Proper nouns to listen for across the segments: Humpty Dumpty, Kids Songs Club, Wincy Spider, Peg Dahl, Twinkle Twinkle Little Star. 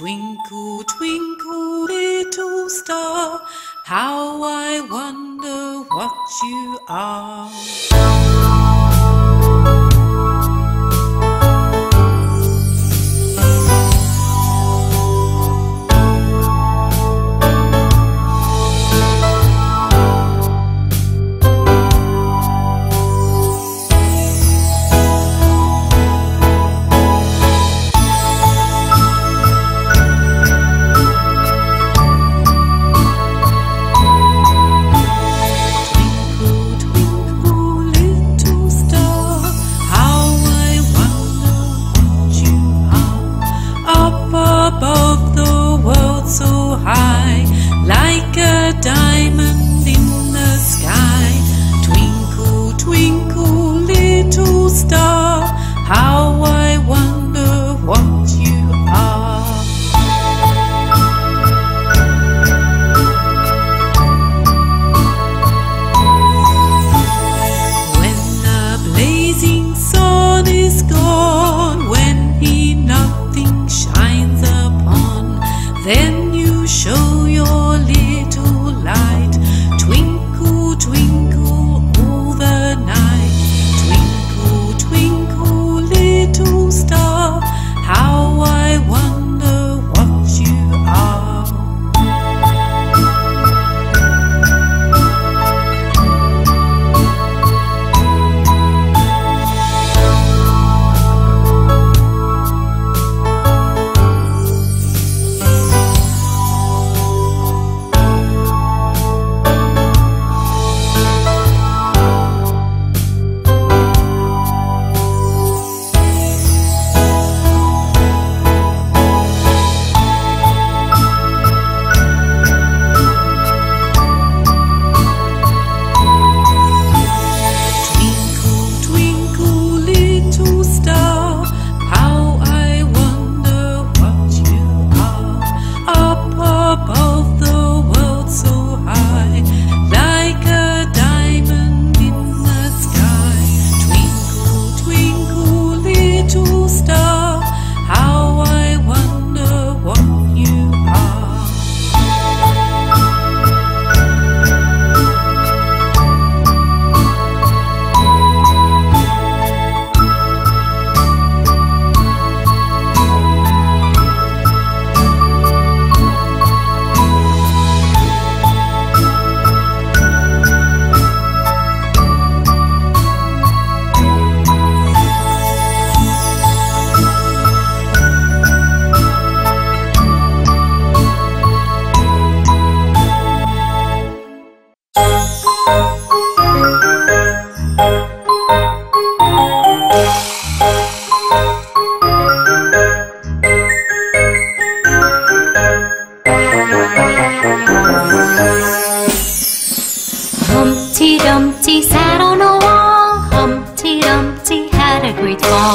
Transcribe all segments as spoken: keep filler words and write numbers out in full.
Twinkle, twinkle, little star, how I wonder what you are. Humpty Dumpty sat on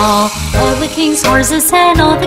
all. All the king's horses and all the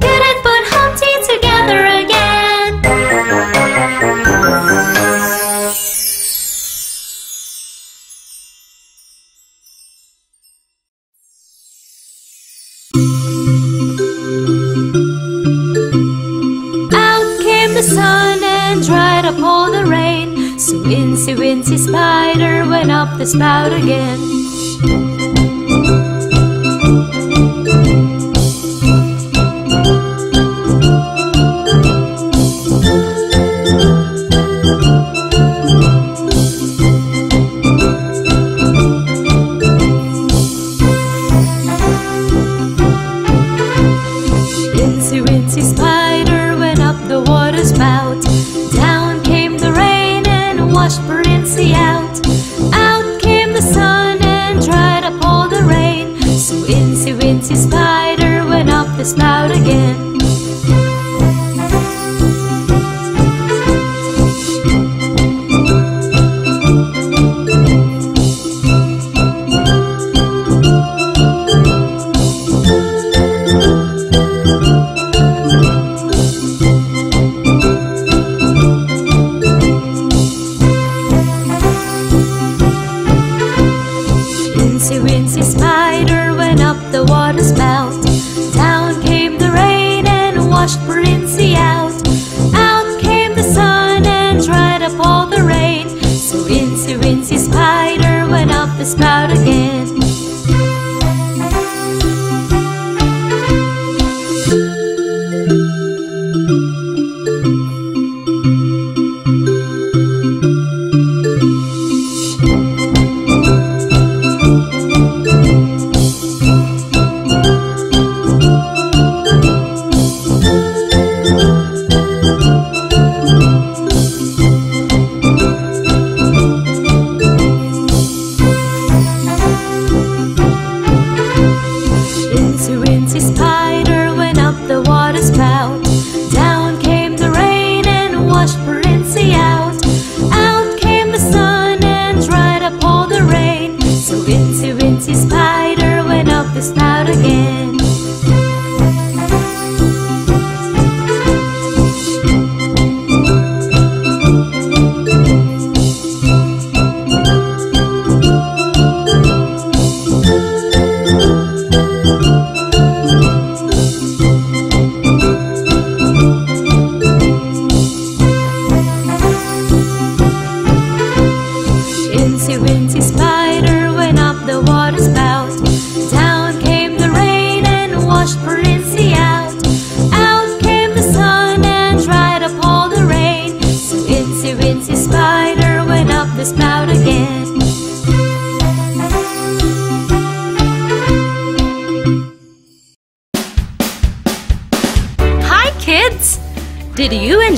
couldn't put Humpty together again. So Wincy, Wincy Spider went up the spout again. Wincy, Wincy Spider went up the water spout. Washed Wincy out. Out came the sun and dried up all the rain. So Wincy, Wincy Spider went up the spout again.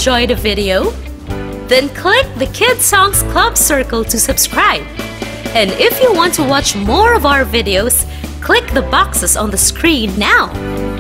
Enjoyed the video? Then click the Kids Songs Club circle to subscribe. And if you want to watch more of our videos, click the boxes on the screen now.